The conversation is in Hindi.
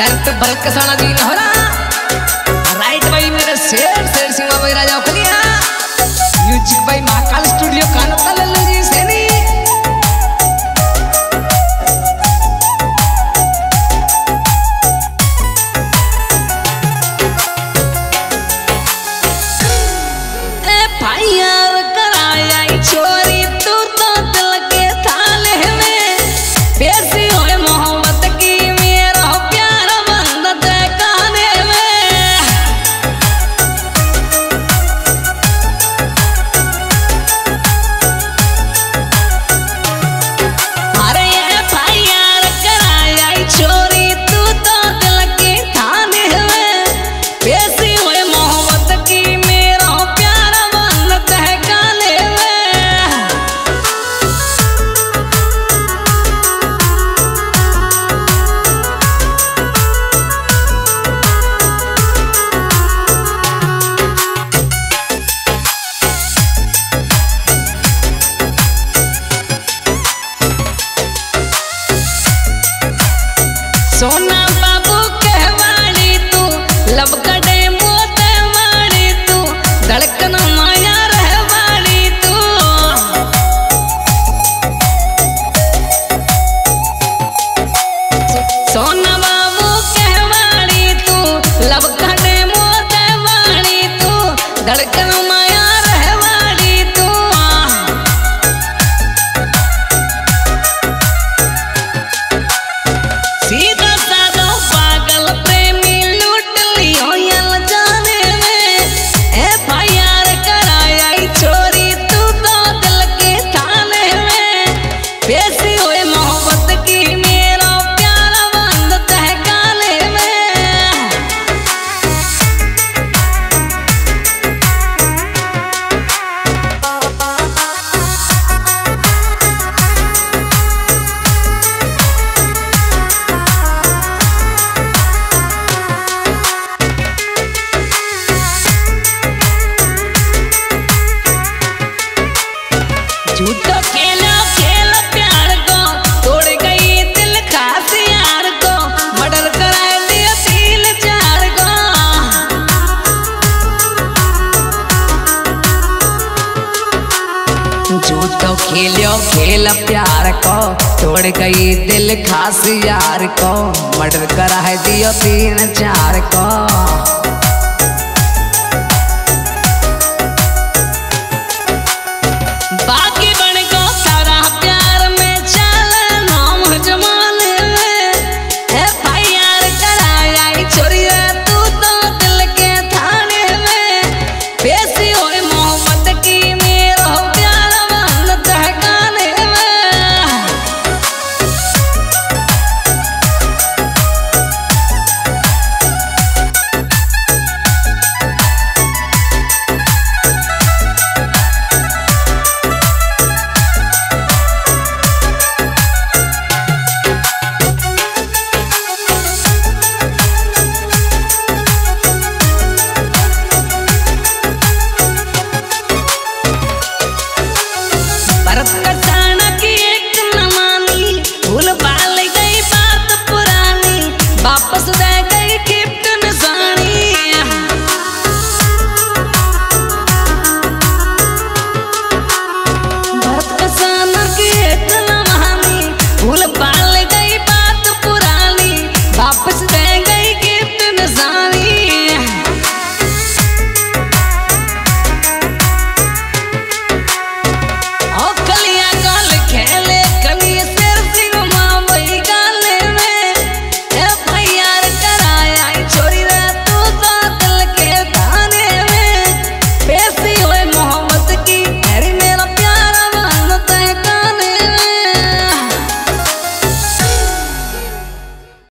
डायरेक्टर भरत कसाना जी नहरा राइट भाई मेरे शेर शेर सिंह भाई राजा खलिया म्यूजिक भाई महाकाल स्टूडियो कानोता लल्लू जी सेनी ए भाईया कराया छोरी तू तो दिल के थाने में पैसे होए मोहब्बत की मेरा प्यार बंद काने में अरे ये भाईया कराया छोरी तू तो दिल के थाने में पैसे होए मोहब्बत की मेरा प्यार बंद काने में सोना बाबू कहवाड़ी तू लबगड़े मोते मारी तू धड़कन माया रहवाड़ी तू सोना बाबू कहवाड़ी तू लबगड़े मोते मारी तू धड़कन माया रहवाड़ी तू सीधा झूठो खेलो खेलो प्यार को तोड़ गई दिल खास यार को मर्डर करा दिया दिल चार को झूठो खेलो खेलो प्यार को तोड़ गई दिल खास यार को मर्डर करा दिया तीन चार को।